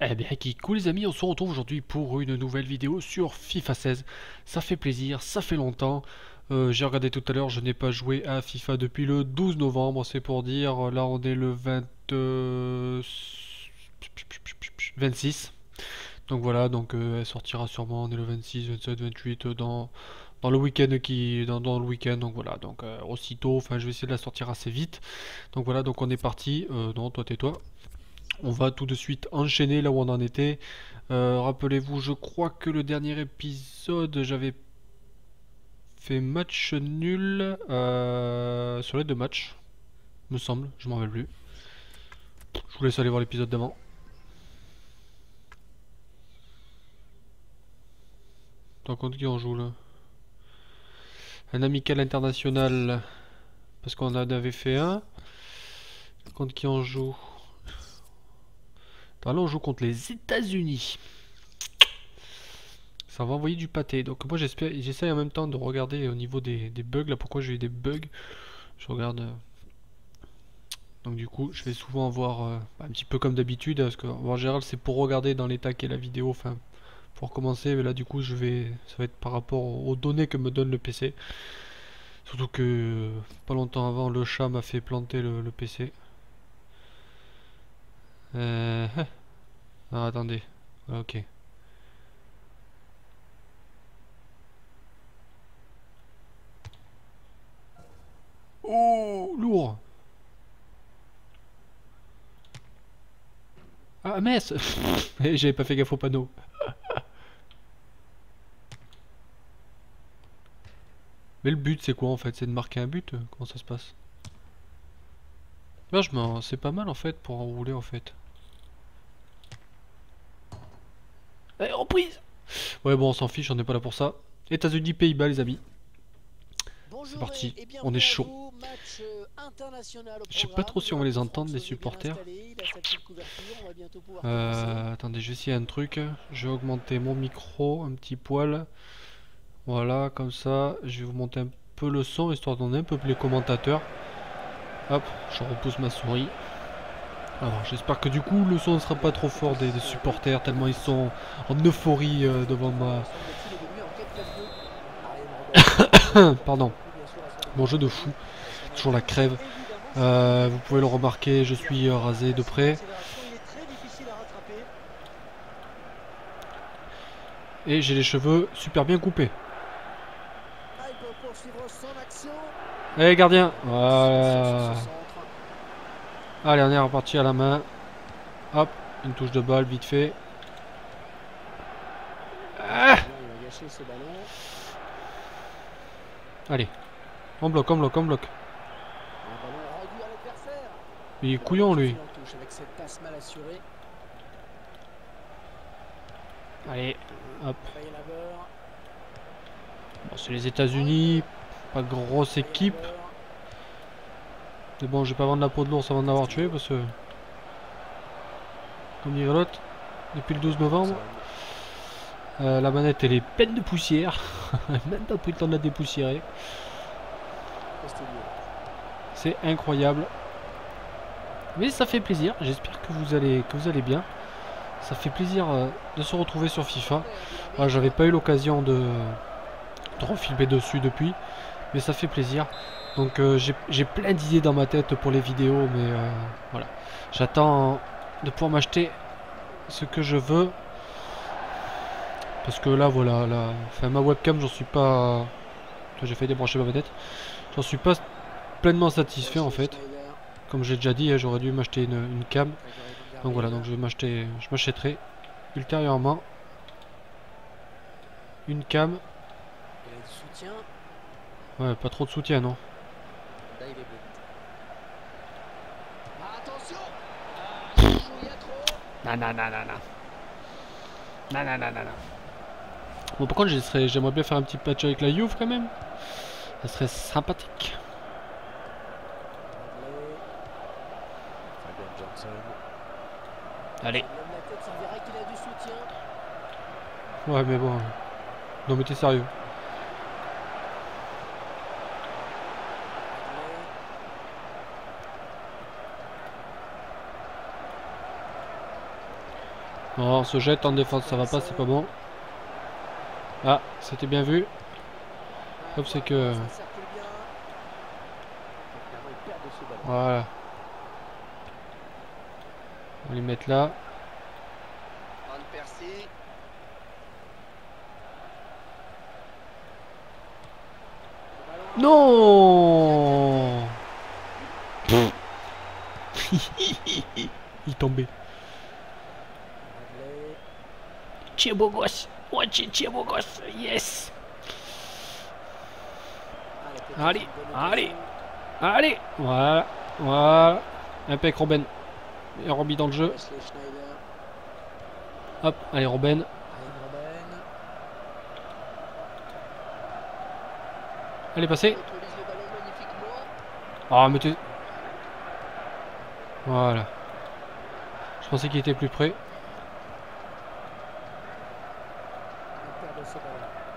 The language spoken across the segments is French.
Eh bien, coucou les amis, on se retrouve aujourd'hui pour une nouvelle vidéo sur FIFA 16. Ça fait plaisir, ça fait longtemps. J'ai regardé tout à l'heure, je n'ai pas joué à FIFA depuis le 12 novembre, c'est pour dire. Là, on est le 26. Donc voilà, donc elle sortira sûrement, on est le 26, 27, 28 dans le week-end donc voilà, donc aussitôt, enfin je vais essayer de la sortir assez vite. Donc voilà, donc on est parti, non toi tais-toi. On va tout de suite enchaîner là où on en était. Rappelez-vous, je crois que le dernier épisode, j'avais fait match nul sur les deux matchs, me semble, je m'en rappelle plus. Je vous laisse aller voir l'épisode d'avant. T'en comptes qui on joue là? Un amical international, parce qu'on en avait fait un. T'en comptes qui on joue? Là on joue contre les États-Unis. Ça va envoyer du pâté. Donc moi j'espère, j'essaye en même temps de regarder au niveau des bugs. Là pourquoi j'ai eu des bugs. Je regarde. Donc du coup je vais souvent voir un petit peu comme d'habitude. Parce que en général c'est pour regarder dans l'état qu'est la vidéo. Enfin pour commencer. Mais là du coup je vais. Ça va être par rapport aux données que me donne le PC. Surtout que pas longtemps avant le chat m'a fait planter le PC. Ah, attendez, ah, ok. Oh, lourd. Ah, mince. J'avais pas fait gaffe au panneau. Mais le but, c'est quoi en fait? C'est de marquer un but? Comment ça se passe? Vachement, c'est pas mal en fait pour enrouler en fait. Allez, reprise! Ouais, bon, on s'en fiche, on est pas là pour ça. États-Unis, Pays-Bas, les amis. C'est parti, on est chaud. Je sais pas trop si on va les entendre, les supporters. Attendez, je vais essayer un truc. Je vais augmenter mon micro un petit poil. Voilà, comme ça, je vais vous monter un peu le son histoire d'en un peu plus les commentateurs. Hop, je repousse ma souris. Alors j'espère que du coup le son ne sera pas trop fort des supporters tellement ils sont en euphorie devant ma... Pardon. Mon jeu de fou. Toujours la crève. Vous pouvez le remarquer, je suis rasé de près. Et j'ai les cheveux super bien coupés. Allez gardien, voilà. Allez on est reparti à la main. Hop, une touche de balle vite fait. Ah, allez, on bloque, on bloque, on bloque. Il est couillon lui. Allez, hop. Bon, c'est les États-Unis. Pas de grosse équipe. Mais bon, je vais pas vendre la peau de l'ours avant de l'avoir tué parce que. Comme dirait l'autre, depuis le 12 novembre, la manette elle est pleine de poussière. Même pas pris le temps de la dépoussiérer. C'est incroyable. Mais ça fait plaisir. J'espère que vous allez bien. Ça fait plaisir de se retrouver sur FIFA. Voilà, j'avais pas eu l'occasion de refilmer dessus depuis. Mais ça fait plaisir. Donc j'ai plein d'idées dans ma tête pour les vidéos. Mais voilà. J'attends de pouvoir m'acheter ce que je veux. Parce que là voilà. Là, enfin, ma webcam j'en suis pas... J'ai failli débrancher ma manette. J'en suis pas pleinement satisfait en fait. Comme j'ai déjà dit, j'aurais dû m'acheter une cam. Donc voilà, donc je vais m'acheter. Je m'achèterai ultérieurement une cam. Ouais, pas trop de soutien, non. Nanana. Bon, par contre, j'aimerais bien faire un petit patch avec la Juve, quand même. Ça serait sympathique. Allez. Ouais, mais bon. Non, mais t'es sérieux. Bon, on se jette en défense, ça va pas, c'est pas bon. Ah, c'était bien vu. Hop, c'est que... Voilà. On les met là. Non. Il tombait. Tiens beau gosse. Ouais, tiens beau gosse. Yes. Allez, allez, allez. Voilà, voilà. Impec Robben. Et Robby dans le jeu. Hop, allez Robben. Elle est passée. Ah, mais tu... Voilà. Je pensais qu'il était plus près.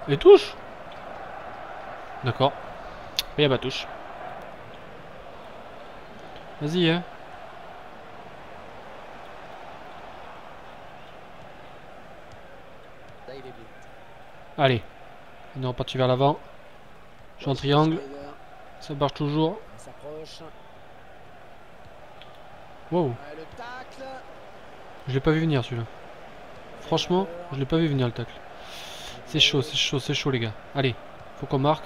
Et touche. D'accord. Il n'y a pas touche. Vas-y, hein. Allez. On est reparti vers l'avant. Je suis en triangle. Ça marche toujours. Wow. Je l'ai pas vu venir celui-là. Franchement, je l'ai pas vu venir le tacle. C'est chaud, c'est chaud, c'est chaud les gars. Allez, faut qu'on marque.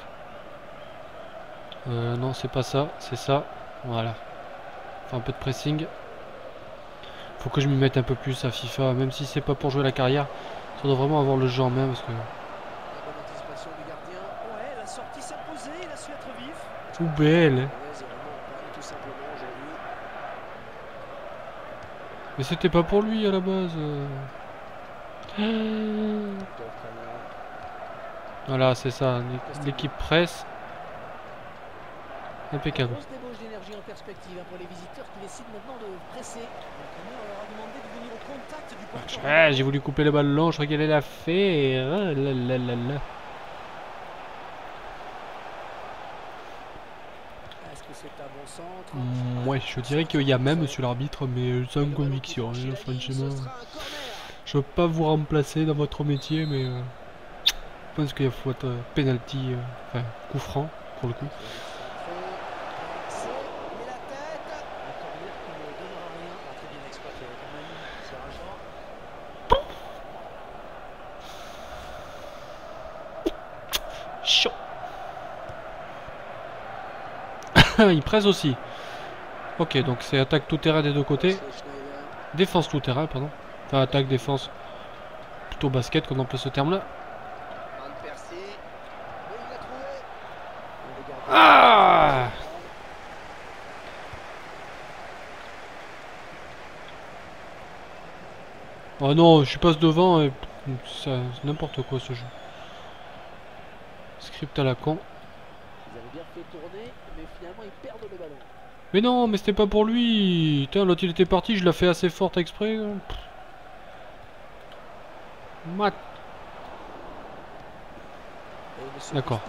Non, c'est pas ça, c'est ça. Voilà. Enfin, un peu de pressing. Faut que je m'y mette un peu plus à FIFA. Même si c'est pas pour jouer la carrière. Ça doit vraiment avoir le jeu en main parce que... Tout belle. Mais c'était pas pour lui à la base. Voilà, c'est ça. L'équipe presse. Impeccable. Ah, j'ai voulu couper le ballon. Je crois qu'elle l'a fait. Et... Ah, là, là, là, là. Ouais, je dirais qu'il y a même, monsieur l'arbitre, mais sans conviction, franchement. Je veux pas vous remplacer dans votre métier, mais je pense qu'il faut être penalty, enfin coup franc pour le coup. Chaud. Il presse aussi. Ok, donc c'est attaque tout terrain des deux côtés. Défense tout terrain, pardon. Enfin, attaque, défense. Plutôt basket qu'on emploie ce terme-là. Ah, oh non, je passe devant et... C'est n'importe quoi ce jeu. Script à la con. Ils avaient bien fait tourner, mais finalement ils perdent le ballon. Mais non, mais c'était pas pour lui. Putain, l'autre il était parti, je l'ai fait assez forte exprès. Mat. D'accord.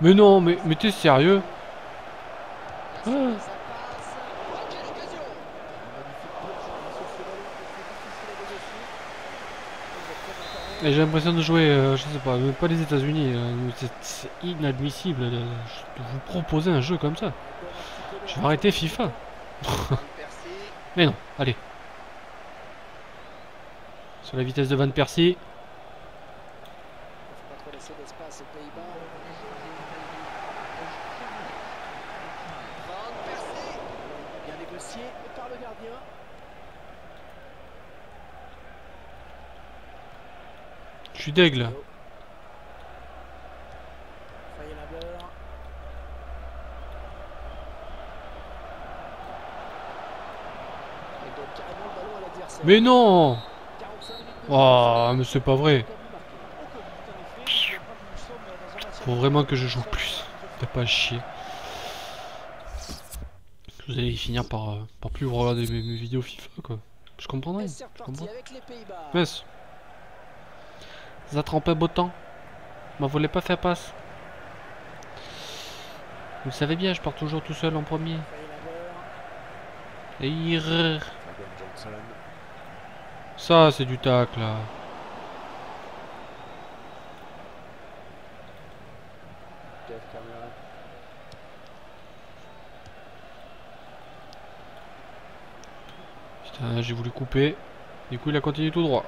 Mais non, mais t'es sérieux? Ah. Et j'ai l'impression de jouer, je sais pas, pas les États-Unis. C'est inadmissible de vous proposer un jeu comme ça. Je vais arrêter FIFA. Mais non, allez. Sur la vitesse de Van Persie. Je suis d'aigle. Mais non. Oh, mais c'est pas vrai. Faut vraiment que je joue plus. T'as pas à chier. Vous allez finir par plus regarder mes vidéos FIFA, quoi. Je comprendrais. Je comprends. Yes. Ça trempait beau temps. M'en voulez pas faire passe. Vous le savez bien, je pars toujours tout seul en premier. Et il... Ça, c'est du tacle là. Putain, j'ai voulu couper. Du coup, il a continué tout droit.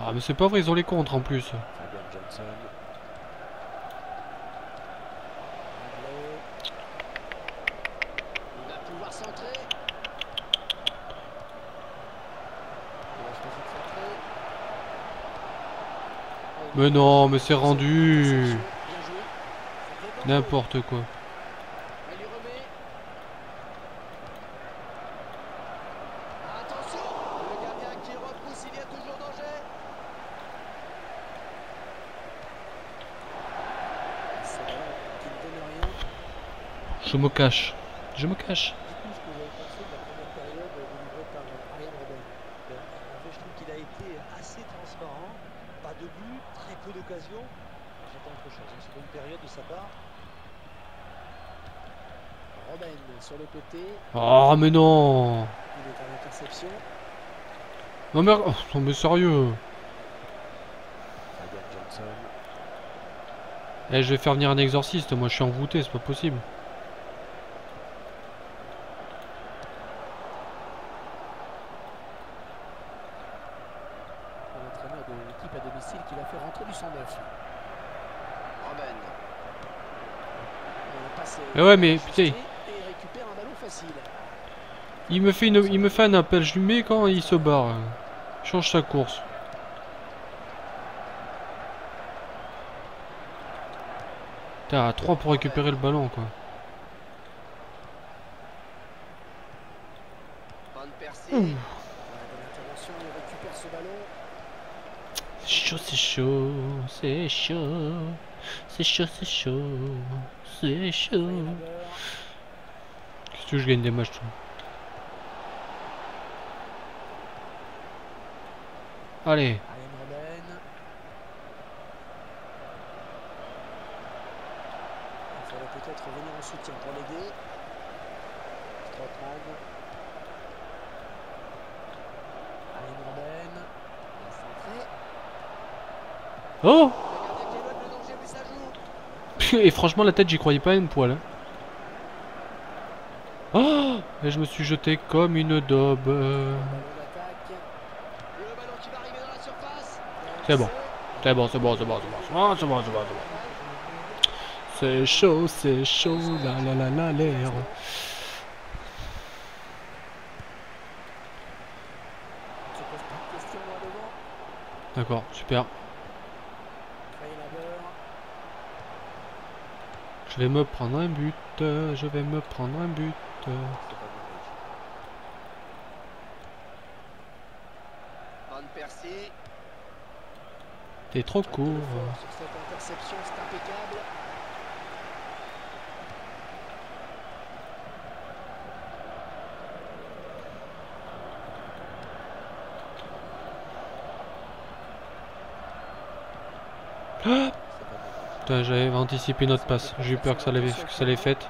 Ah, mais c'est pas vrai, ils ont les contres en plus. Mais non, mais c'est rendu. N'importe quoi. Je me cache. Je me cache. Ah mais non. Non mais, oh, non mais sérieux. Eh, je vais faire venir un exorciste, moi je suis envoûté, c'est pas possible. L'entraîneur de l'équipe à domicile qui l'a fait rentrer du 109. Robben. Eh ouais mais putain. Il me fait un appel, je lui mets quand il se barre. Change sa course. T'as 3 pour récupérer le ballon quoi. C'est chaud, c'est chaud, c'est chaud, c'est chaud, c'est chaud, c'est chaud. Qu'est-ce que je gagne des matchs toi. Allez. Il faudrait peut-être venir en soutien pour l'aider. Oh. Et franchement la tête j'y croyais pas une poil. Hein. Oh. Et je me suis jeté comme une daube. C'est bon, c'est bon, c'est bon, c'est bon, c'est bon, c'est bon, c'est bon. C'est chaud, la la la la l'air. D'accord, super. Je vais me prendre un but, je vais me prendre un but. Van Persie. T'es trop court. Sur cette interception, c'est impeccable. Ah putain, j'avais anticipé notre passe. J'ai eu peur que ça l'ait faite.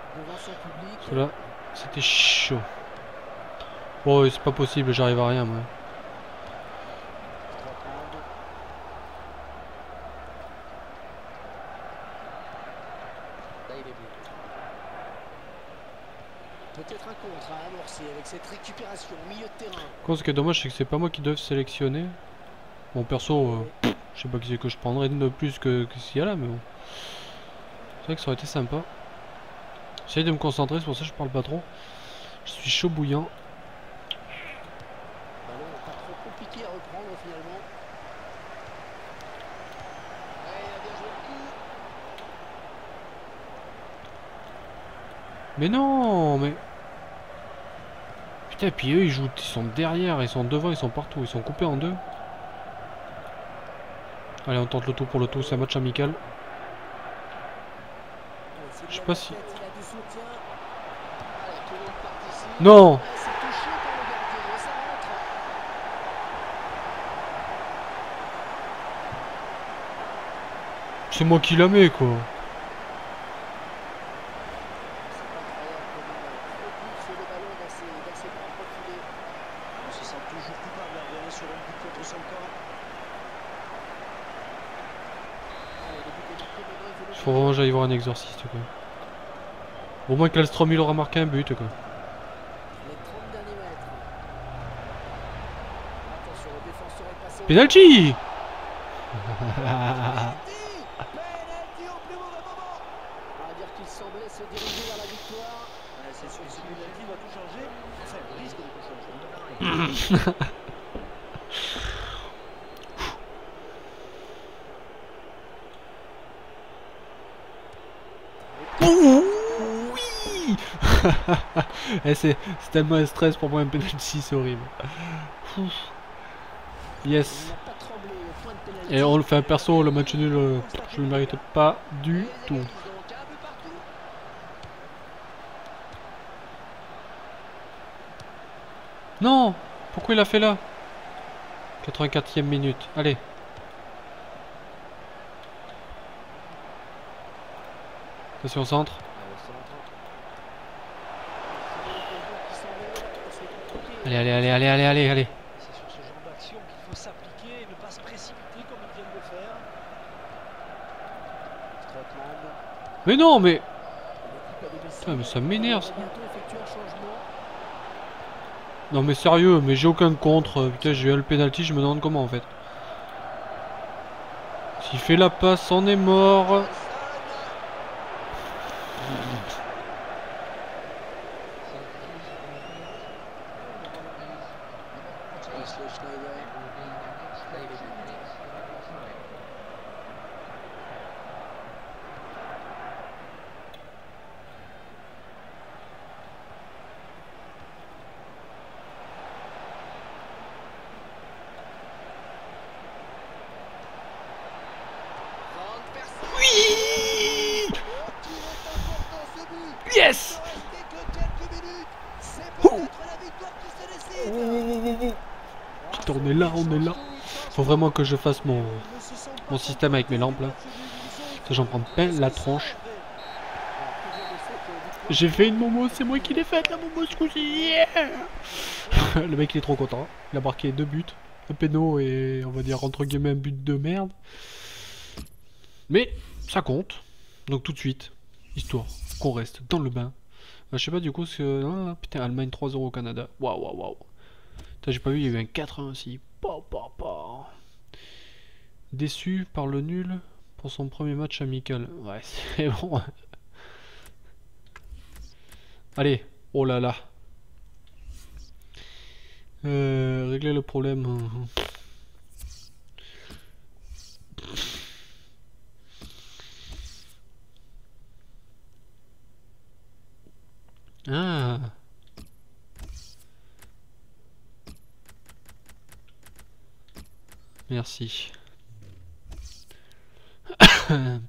Cela, c'était chaud. Oh, c'est pas possible, j'arrive à rien moi. Ce qui est dommage, c'est que c'est pas moi qui dois sélectionner. Bon, perso, je sais pas qui c'est que je prendrais de plus que ce qu'il y a là, mais bon. C'est vrai que ça aurait été sympa. J'essaye de me concentrer, c'est pour ça que je parle pas trop. Je suis chaud bouillant. Mais non, mais. Et puis eux ils jouent, ils sont derrière, ils sont devant, ils sont partout, ils sont coupés en deux. Allez, on tente le tout pour le tout, c'est un match amical. Je sais pas si... Non. C'est moi qui la mets, quoi. Faut vraiment que j'aille voir un exorciste, quoi. Au moins que l'Alstrom il aura marqué un but, quoi. Penalty. Oui. C'est tellement un stress pour moi un penalty, c'est horrible. Yes. Et on le fait un perso, le match nul, je ne le mérite pas du tout. Non. Pourquoi il a fait là? 84e minute, allez. Attention au centre. Allez, allez, allez, allez, allez, allez, allez. C'est sur ce genre d'action qu'il faut s'appliquer et ne pas se précipiter comme ils viennent de faire. Mais non, mais... Putain, mais ça m'énerve ça. Non mais sérieux, mais j'ai aucun contre, putain j'ai eu le penalty, je me demande comment en fait. S'il fait la passe, on est mort. Yes. Putain, on est là, on est là. Faut vraiment que je fasse mon système avec mes lampes là. J'en prends plein la tronche. J'ai fait une momo, c'est moi qui l'ai faite la momo ce coup-ci. Yeah. Le mec il est trop content. Il a marqué 2 buts, un péno et on va dire entre guillemets un but de merde. Mais ça compte. Donc tout de suite, histoire qu'on reste dans le bain. Je sais pas du coup ce que... Ah, putain, Allemagne 3-0 au Canada. Waouh, waouh, waouh. Putain, j'ai pas vu, il y a eu un 4-1 aussi. Pow, pow, pow. Déçu par le nul pour son premier match amical. Ouais, c'est bon. Allez, oh là là. Régler le problème. Ah. Merci.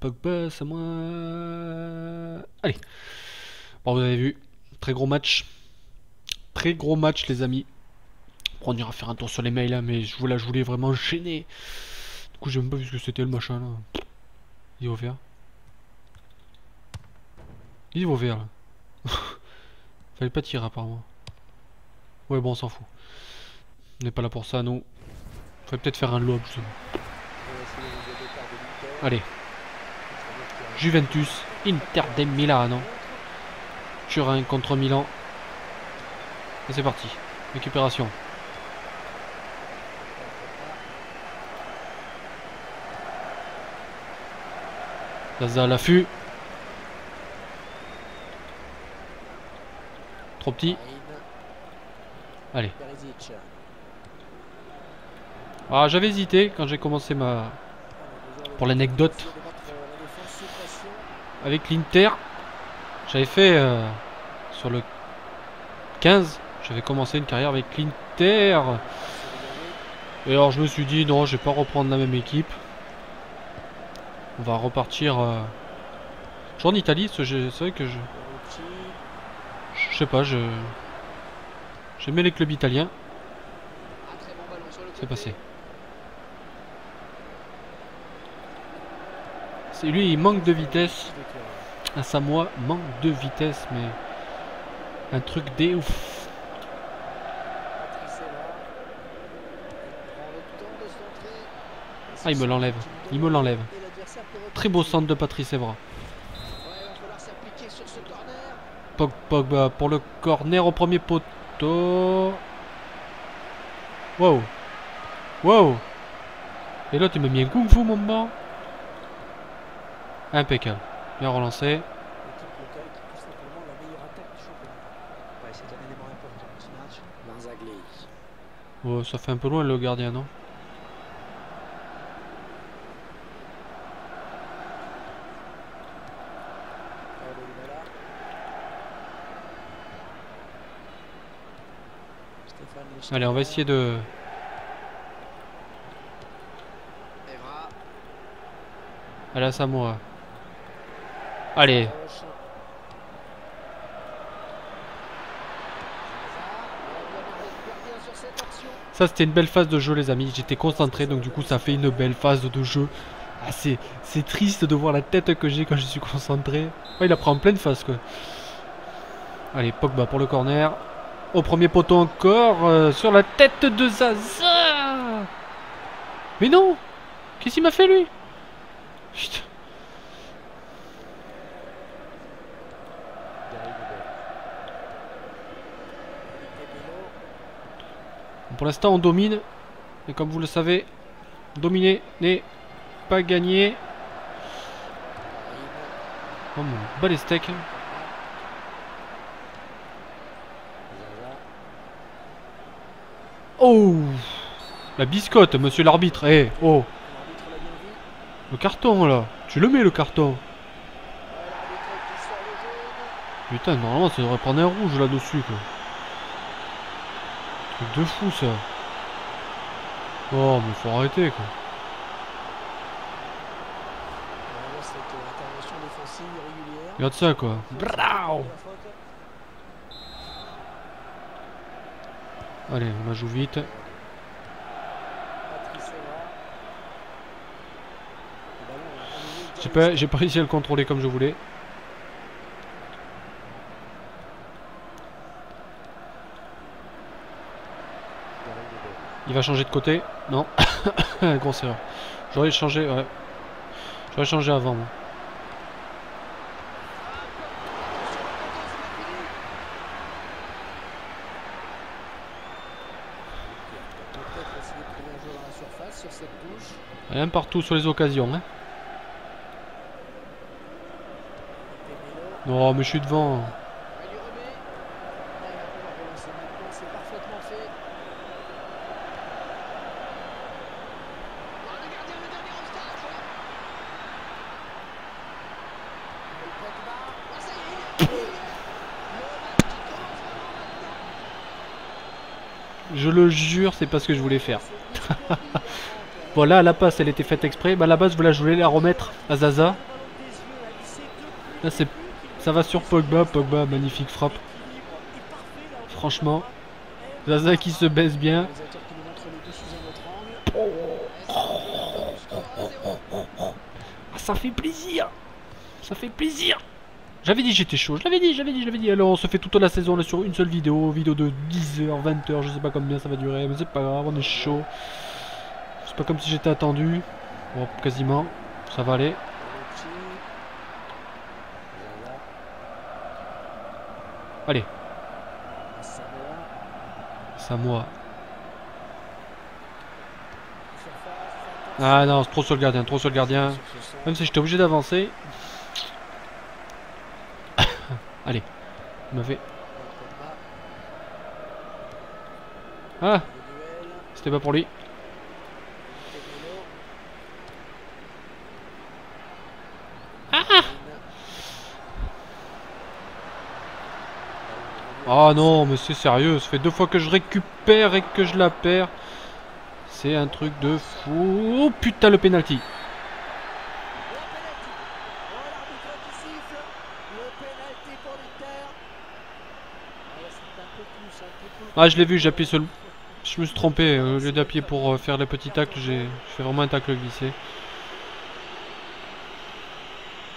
Pogba, c'est moi. Allez. Bon, vous avez vu. Très gros match. Très gros match, les amis. Bon, on ira faire un tour sur les mails, là, mais je voulais vraiment gêner. Du coup, j'ai même pas vu ce que c'était le machin, là. Il est ouvert. Il est ouvert, là. Fallait pas tirer apparemment. Ouais bon on s'en fout. On n'est pas là pour ça non. Faudrait peut-être faire un lob justement. Allez. Juventus, Inter de Milan. Turin contre Milan. Et c'est parti. Récupération. Zaza à l'affût. Trop petit. Allez. Ah, j'avais hésité quand j'ai commencé ma... Pour l'anecdote. Avec l'Inter. J'avais fait... sur le 15. J'avais commencé une carrière avec l'Inter. Et alors je me suis dit non, je vais pas reprendre la même équipe. On va repartir... Je suis en Italie. C'est vrai que je... Je sais pas, j'aimais les clubs italiens. C'est passé. Lui, il manque de vitesse. Un Samoa manque de vitesse, mais un truc des ouf. Ah, il me l'enlève. Il me l'enlève. Très beau centre de Patrice Evra. Pogba pour le corner au premier poteau. Wow. Wow. Et là, tu m'as mis un kung fu, mon bord. Impeccable. Bien relancé. Oh, ça fait un peu loin le gardien, non? Allez, on va essayer de... Allez, à Samoa. Allez. Ça, c'était une belle phase de jeu, les amis. J'étais concentré, donc du coup, ça fait une belle phase de jeu. Ah, c'est triste de voir la tête que j'ai quand je suis concentré. Ouais, il la prend en pleine face, quoi. Allez, Pogba pour le corner. Au premier poteau encore, sur la tête de Zaza. Mais non. Qu'est-ce qu'il m'a fait, lui? Putain. Pour l'instant, on domine. Et comme vous le savez, dominer n'est pas gagner. Oh, mon bas les steaks. Oh, la biscotte, monsieur l'arbitre. Eh, hey, oh. Le carton, là. Tu le mets, le carton. Putain, normalement, ça devrait prendre un rouge, là-dessus, quoi. Truc de fou, ça. Oh, mais faut arrêter, quoi. Regarde ça, quoi. Bravo. Allez, on la joue vite. J'ai pas réussi à le contrôler comme je voulais. Il va changer de côté. Non. Grosse erreur. J'aurais changé, ouais. J'aurais changé avant, moi. Rien partout sur les occasions, hein. Non, mais je suis devant. Je le jure, c'est pas ce que je voulais faire. Voilà, la passe, elle était faite exprès. Bah, la base, je voulais la remettre à Zaza. Là, c'est... Ça va sur Pogba, magnifique frappe. Franchement, Zaza qui se baisse bien. Ça fait plaisir. Ça fait plaisir. J'avais dit j'étais chaud, je l'avais dit. Alors on se fait toute la saison là sur une seule vidéo, de 10h, 20h, je sais pas combien ça va durer, mais c'est pas grave, on est chaud. C'est pas comme si j'étais attendu. Bon, quasiment, ça va aller. Allez. Samoa. Ah non, c'est trop sur le gardien, Même si j'étais obligé d'avancer. Allez. Il m'a fait... Ah. C'était pas pour lui. Ah non, mais c'est sérieux, ça fait deux fois que je récupère et que je la perds. C'est un truc de fou. Oh putain, le penalty. Ah, je l'ai vu, j'appuie sur le... Je me suis trompé, au lieu d'appuyer pour faire les petits tacles, j'ai fait vraiment un tacle glissé.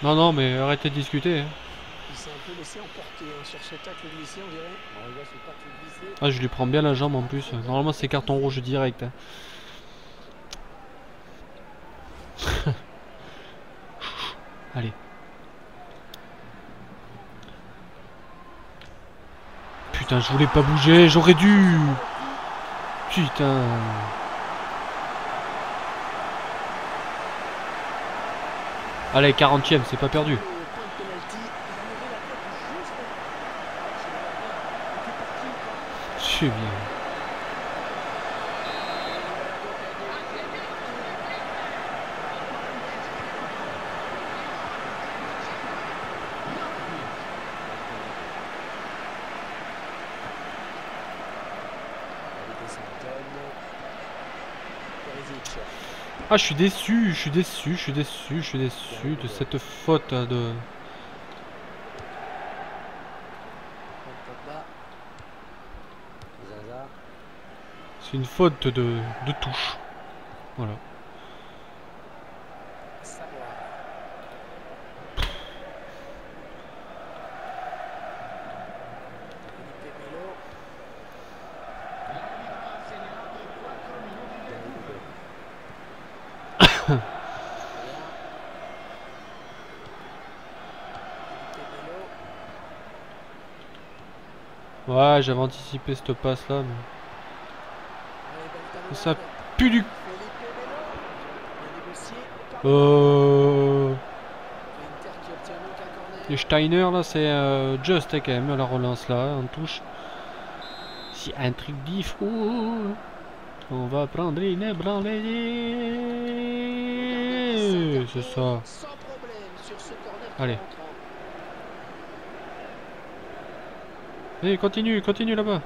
Non, non, mais arrêtez de discuter. Hein. Il s'est un peu laissé emporter hein, sur ce tacle glissé, on dirait. On rigole, ce tacle glissé. Ah, je lui prends bien la jambe en plus. Normalement, c'est carton rouge direct. Hein. Allez. Putain, je voulais pas bouger, j'aurais dû. Putain. Allez, 40e, c'est pas perdu. C'est bien. Ah, je suis déçu, je suis déçu de cette faute de... C'est une faute de touche. Voilà. Ouais, j'avais anticipé cette passe là, mais... Ça pue du... Et Steiner là, c'est juste quand même, la relance là, en touche. C'est un truc d'ifou. On va prendre une branlée. C'est ça. Allez. Allez, continue, continue là-bas.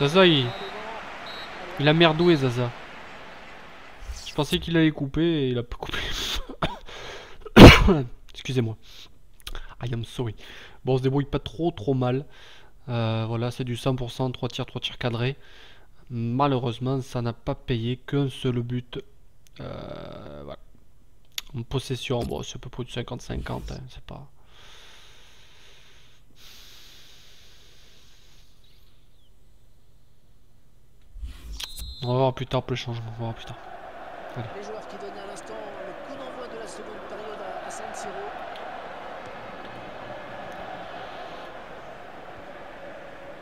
Zaza, il a merdoué, Zaza. Je pensais qu'il allait couper et il a pas coupé. Excusez-moi. I am sorry. Bon, on se débrouille pas trop mal. Voilà, c'est du 100%, 3 tirs cadrés. Malheureusement, ça n'a pas payé qu'un seul but. Voilà. En possession, bon, c'est à peu près de 50-50. Hein, c'est pas. On va voir plus tard pour le changement. On va voir plus tard. Allez. Les joueurs qui donnaient à l'instant le coup d'envoi de la seconde période à San Siro.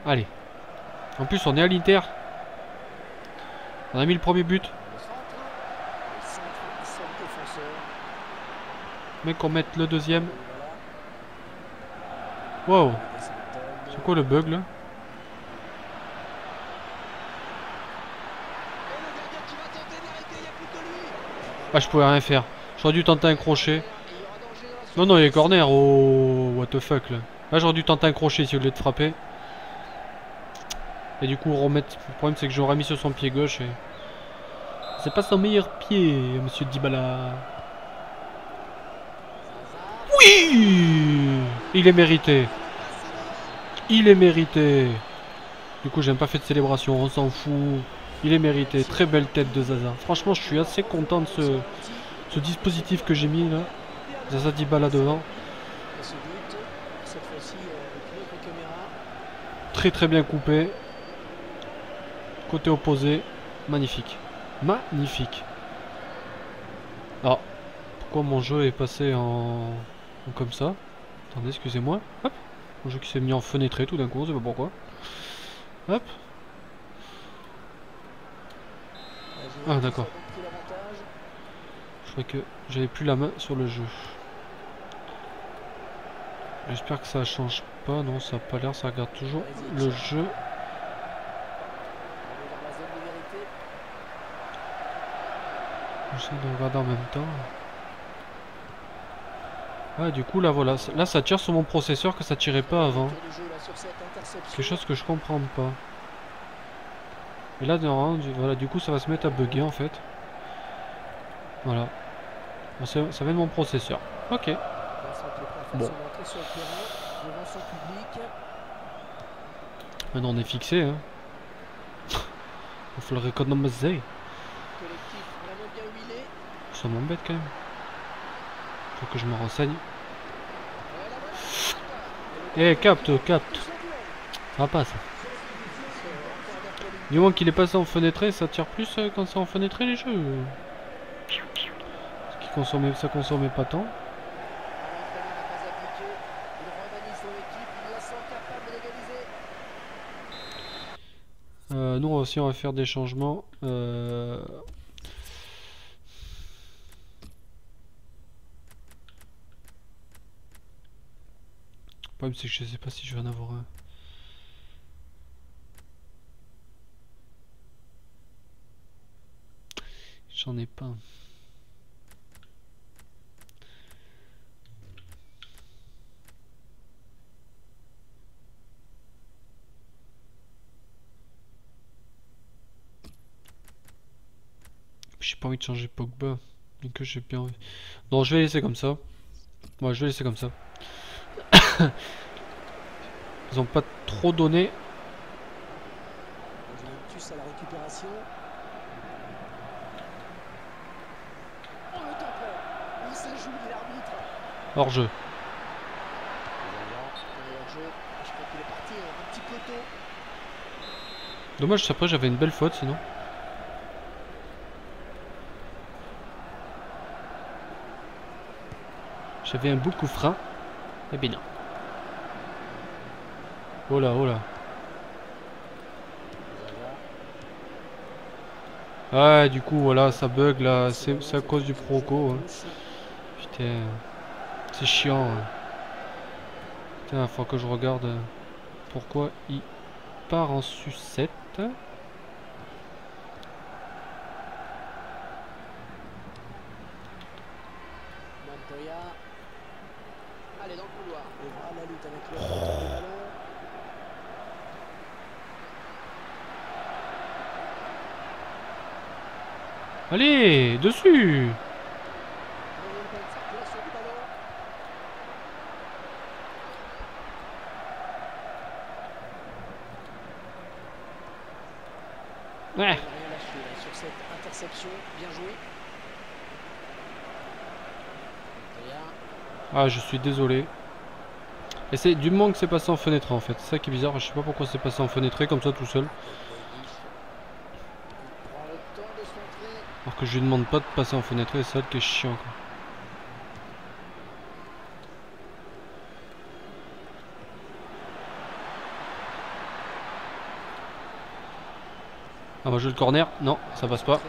Allez. En plus, on est à l'Inter. On a mis le premier but. Mais qu'on mette le deuxième. Wow. C'est quoi le bug là? Ah, je pouvais rien faire. J'aurais dû tenter un crochet. Non, non, il y a corner. Oh, what the fuck là. Là, j'aurais dû tenter un crochet si au lieu de frapper. Et du coup, remettre. Le problème, c'est que j'aurais mis sur son pied gauche. Et... C'est pas son meilleur pied, monsieur Dybala. Oui, il est mérité. Il est mérité. Du coup, j'ai même pas fait de célébration, on s'en fout. Il est mérité. Très belle tête de Zaza. Franchement, je suis assez content de ce dispositif que j'ai mis là. Zaza, Dybala devant. Très très bien coupé. Côté opposé, magnifique. Magnifique. Alors, pourquoi mon jeu est passé en comme ça? Attendez, excusez-moi. Hop. Mon jeu qui s'est mis en fenêtré tout d'un coup, je sais pas pourquoi. Hop. Ah, d'accord. Je crois que j'avais plus la main sur le jeu. J'espère que ça change pas. Non, ça a pas l'air, ça regarde toujours le jeu. J'essaie de regarder en même temps. Ah, du coup là voilà, là ça tire sur mon processeur que ça tirait pas avant. Quelque chose que je comprends pas. Et là voilà, du coup ça va se mettre à bugger en fait. Voilà. Bon, ça vient de mon processeur. Ok. Bon. Maintenant on est fixé, hein. Il faut le récompenser. Ça m'embête quand même. Faut que je me renseigne. Eh, capte. Ça va pas ça. Du moment qu'il est passé en fenêtré, ça tire plus quand c'est en fenêtré les jeux. Ce qui consommait, ça consommait pas tant. Nous aussi on va faire des changements. Le problème c'est que je sais pas si je vais en avoir un. J'en ai pas. J'ai pas envie de changer Pogba. Donc j'ai bien envie. Non, je vais laisser comme ça. Ouais, je vais laisser comme ça. Ils ont pas trop donné. Juventus à la récupération. Oh, le tampon. Il s'ajoute l'arbitre. Hors jeu. Je crois qu'il est parti un petit peu tôt. Dommage, après j'avais une belle faute sinon. J'avais un beau coup franc. Eh bien non. Oh là, oh là. Ah, du coup, voilà, ça bug là. C'est à cause du proco. Hein. Putain. C'est chiant. Hein. Putain, faut que je regarde pourquoi il part en sucette. Allez, dessus. Ouais. Sur cette interception, bien joué. Ah, je suis désolé. Et c'est du moment que c'est passé en fenêtre en fait. C'est ça qui est bizarre. Je sais pas pourquoi c'est passé en fenêtré comme ça tout seul. Alors que je lui demande pas de passer en fenêtré, c'est ça qui est chiant quoi. Ah bah je joue le corner. Non, ça passe pas.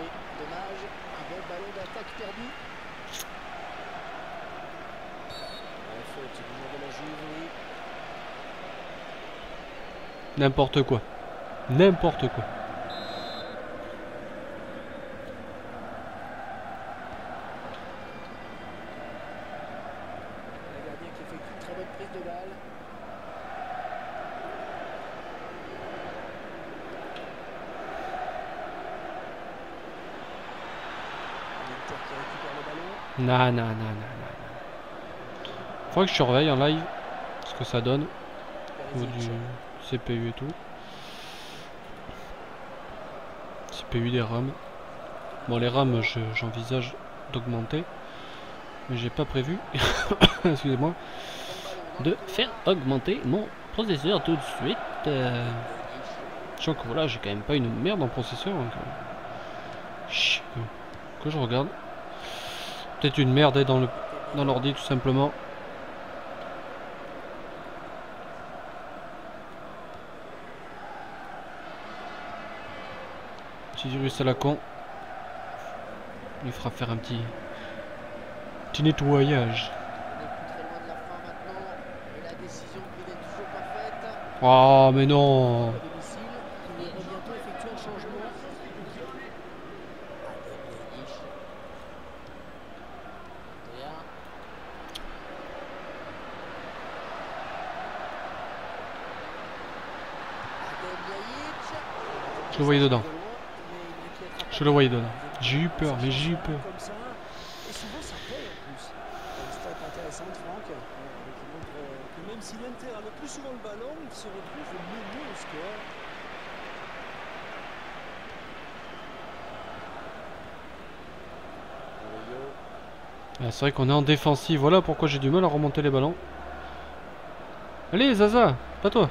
N'importe quoi. N'importe quoi. Le gardien qui fait une très bonne prise de balle. L'Inter qui récupère le ballon. Non. Faudrait que je surveille en live ce que ça donne. Au niveau du... CPU et tout. CPU des RAM. Bon, les RAM, j'envisage d'augmenter. Mais j'ai pas prévu, excusez-moi, de faire augmenter mon processeur tout de suite. Sachant que voilà, j'ai quand même pas une merde en processeur. Donc, que je regarde. Peut-être une merde dans l'ordi tout simplement. Petit virus à la con. Il fera faire un petit nettoyage. Oh mais non. Je le voyais dedans. Je le voyais dedans. J'ai eu peur, mais j'ai eu peur. Et souvent ça paye en plus. C'est intéressant, Franck, qui montre Et même si l'Inter a le plus souvent le ballon, il se retrouve au milieu au score. Ah, c'est vrai qu'on est en défensive, voilà pourquoi j'ai du mal à remonter les ballons. Allez Zaza, pas toi.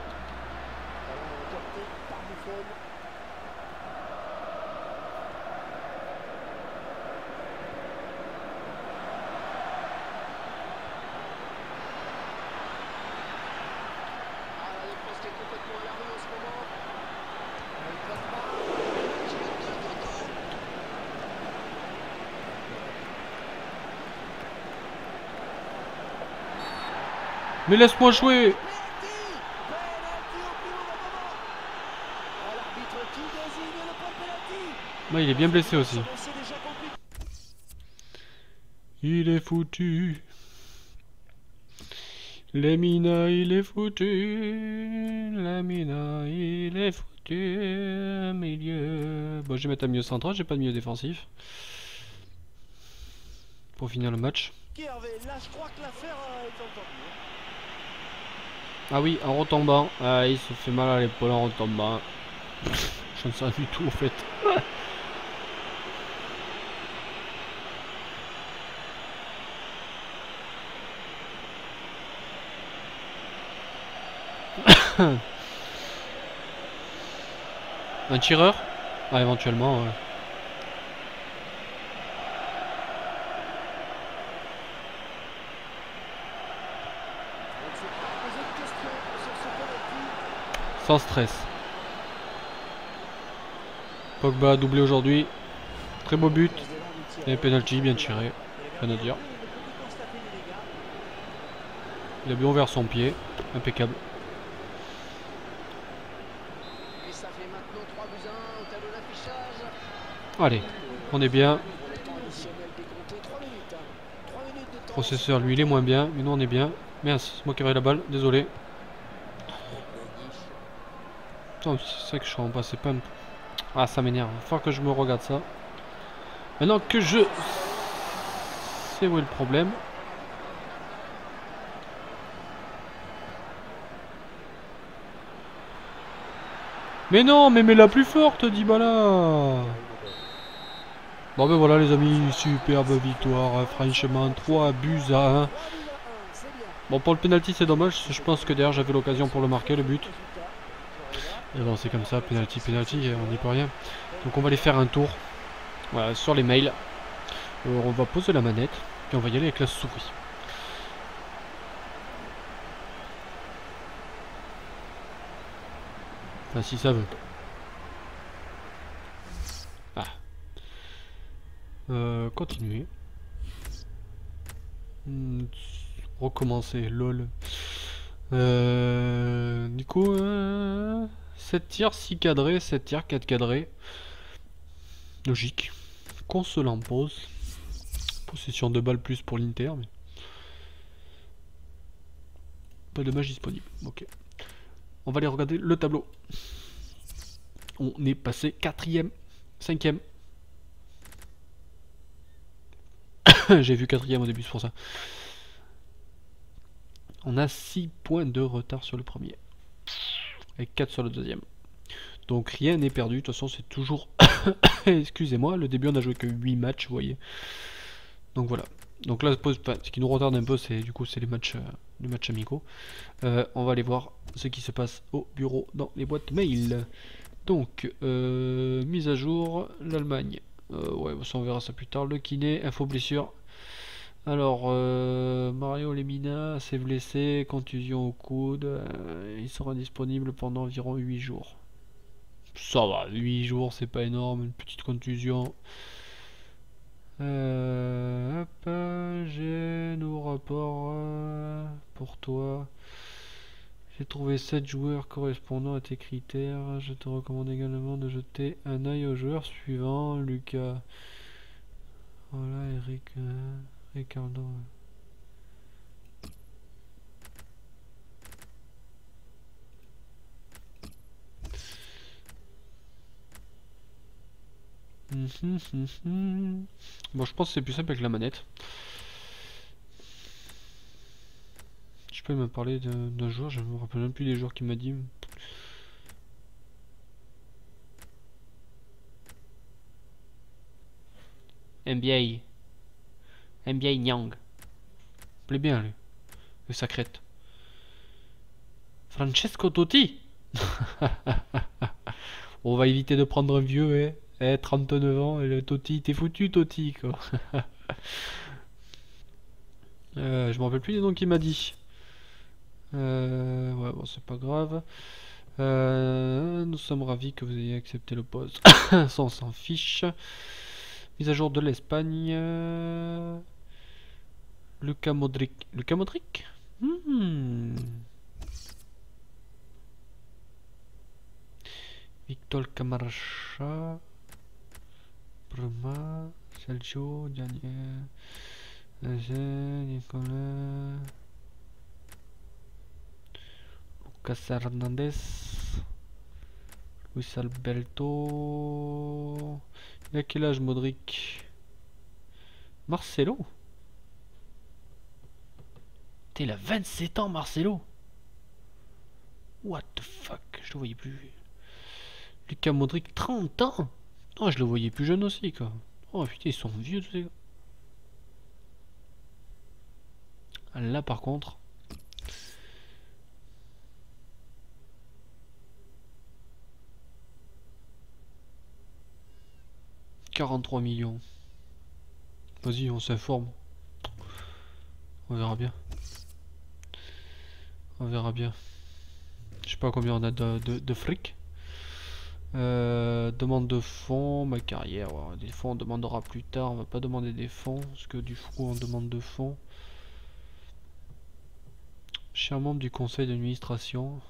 Mais laisse-moi jouer. Moi, il est bien blessé aussi. Il est foutu. Lemina, il est foutu. Lemina, il est foutu. Milieu. Bon, je vais mettre un milieu central, j'ai pas de milieu défensif. Pour finir le match. Là, je crois que l'affaire est entendue. Ah oui, en retombant. Ah, il se fait mal à l'épaule en retombant. Je ne sais du tout, en fait. Un tireur? Ah, éventuellement, ouais. Sans stress. Pogba a doublé aujourd'hui. Très beau but. Et penalty bien tiré. Rien à dire. Il a bien ouvert son pied. Impeccable. Allez, on est bien. Processeur, lui, il est moins bien. Mais nous, on est bien. Mince, c'est moi qui avais la balle. Désolé. C'est ça que je suis en bas, c'est pas... Ah, ça m'énerve. Il va falloir que je me regarde ça. Maintenant que je... C'est où est le problème. Mais non, mais la plus forte, Dybala. Bon ben voilà les amis, superbe victoire. Franchement, 3 buts à 1. Bon, pour le penalty c'est dommage. Je pense que derrière j'avais l'occasion pour le marquer, le but. Et bon, c'est comme ça, penalty, penalty, on n'y peut rien. Donc on va aller faire un tour, voilà, sur les mails. On va poser la manette, puis on va y aller avec la souris. Enfin, si ça veut. Ah. Continuer. Recommencer, lol. Du coup... 7 tirs, 6 cadrés, 7 tirs, 4 cadrés. Logique. Qu'on se l'impose. Possession de balles plus pour l'Inter. Mais... Pas de match disponible. Ok. On va aller regarder le tableau. On est passé 4ème, 5ème. J'ai vu 4ème au début, c'est pour ça. On a 6 points de retard sur le premier. Et 4 sur le deuxième. Donc rien n'est perdu. De toute façon c'est toujours... Excusez-moi, le début on a joué que 8 matchs, vous voyez. Donc voilà. Donc là ce qui nous retarde un peu c'est du coup c'est les matchs, les matchs amicaux. On va aller voir ce qui se passe au bureau dans les boîtes mail. Donc mise à jour, l'Allemagne. Ouais on verra ça plus tard. Le kiné, info blessure. Alors, Mario Lemina s'est blessé, contusion au coude, il sera disponible pendant environ 8 jours. Ça va, 8 jours c'est pas énorme, une petite contusion. Hop, j'ai nos rapports pour toi. J'ai trouvé 7 joueurs correspondant à tes critères, je te recommande également de jeter un œil aux joueurs suivants, Lucas. Voilà, Eric... Ricardo. Bon, je pense que c'est plus simple avec la manette. Je Francisco il m'a parlé d'un joueur, je me rappelle même plus des joueurs qu'il m'a dit. Mbia Ngong. Plaît bien lui. Le sacrète. Francesco Totti. On va éviter de prendre un vieux, hein. 39 ans, et le Totti, t'es foutu Totti quoi. Je me rappelle plus les noms qu'il m'a dit. Ouais, bon, c'est pas grave. Nous sommes ravis que vous ayez accepté le poste. Ça, on s'en fiche. Mise à jour de l'Espagne. Luka Modrić. Luka Modrić. Victor Camaracha. Bruma. Sergio. Daniel. Nicolas. Lucas Hernandez. Luis Alberto. Il a quel âge Modric? Marcelo. T'es là 27 ans Marcelo. What the fuck? Je le voyais plus. Luka Modric 30 ans. Non, je le voyais plus jeune aussi quoi. Oh putain, ils sont vieux tous ces gars. Là par contre. « 43 millions. » Vas-y, on s'informe. On verra bien. On verra bien. Je sais pas combien on a de fric. Demande de fonds, ma carrière. Ouais. Des fonds, on demandera plus tard. On va pas demander des fonds. Parce que du coup, on demande de fonds. Cher membre du conseil d'administration.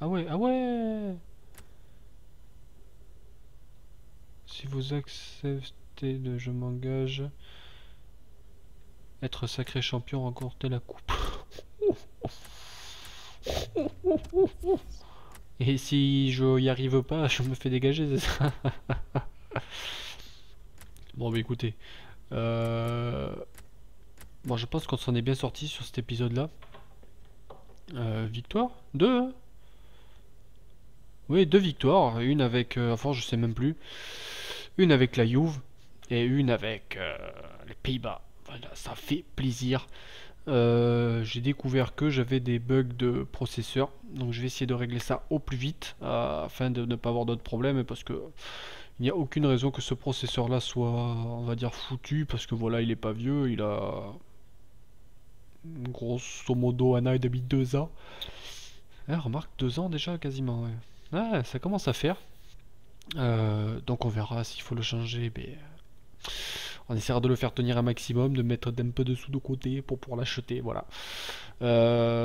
Ah ouais, ah ouais! Si vous acceptez de je m'engage, être sacré champion, remporter la coupe. Et si je n'y arrive pas, je me fais dégager, c'est ça? Bon, bah écoutez. Bon, je pense qu'on s'en est bien sorti sur cet épisode-là. Victoire 2. Oui, 2 victoires. Une avec... enfin, je sais même plus. Une avec la Juve et une avec les Pays-Bas. Voilà, ça fait plaisir. J'ai découvert que j'avais des bugs de processeur. Donc je vais essayer de régler ça au plus vite afin de ne pas avoir d'autres problèmes. Parce que il n'y a aucune raison que ce processeur-là soit, on va dire, foutu. Parce que voilà, il n'est pas vieux. Il a grosso modo un an et demi, 2 ans. Ah, remarque, 2 ans déjà quasiment. Ouais. Ah, ça commence à faire. Donc on verra s'il faut le changer, mais on essaiera de le faire tenir un maximum, de mettre un peu de sous de côté pour pouvoir l'acheter, voilà.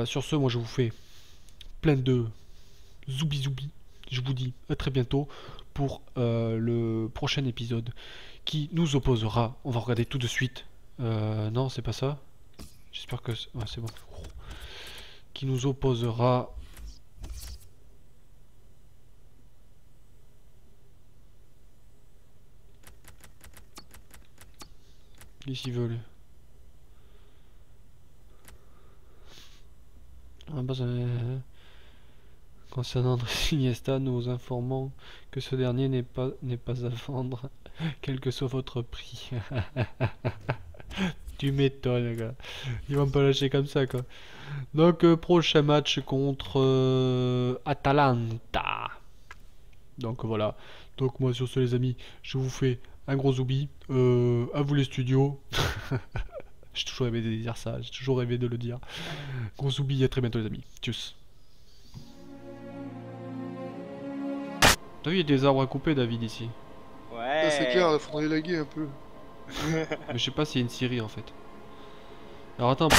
Sur ce, moi je vous fais plein de zoubi zoubi. Je vous dis à très bientôt pour le prochain épisode qui nous opposera. On va regarder tout de suite. Non, c'est pas ça. J'espère que c'est bon. Qui nous opposera... S'ils veulent. Concernant Iniesta, nous vous informons que ce dernier n'est pas à vendre, quel que soit votre prix. Tu m'étonnes, gars. Ils vont pas lâcher comme ça, quoi. Donc, prochain match contre Atalanta. Donc, voilà. Donc, moi, sur ce, les amis, je vous fais un gros zoubi. À vous les studios. J'ai toujours rêvé de dire ça. J'ai toujours rêvé de le dire. Gros zoubi, à très bientôt les amis. Tchuss. T'as vu, il y a des arbres à couper, David, ici. Ouais. Ah, c'est clair, il faudrait laguer un peu. Mais je sais pas s'il y a une série en fait. Alors attends.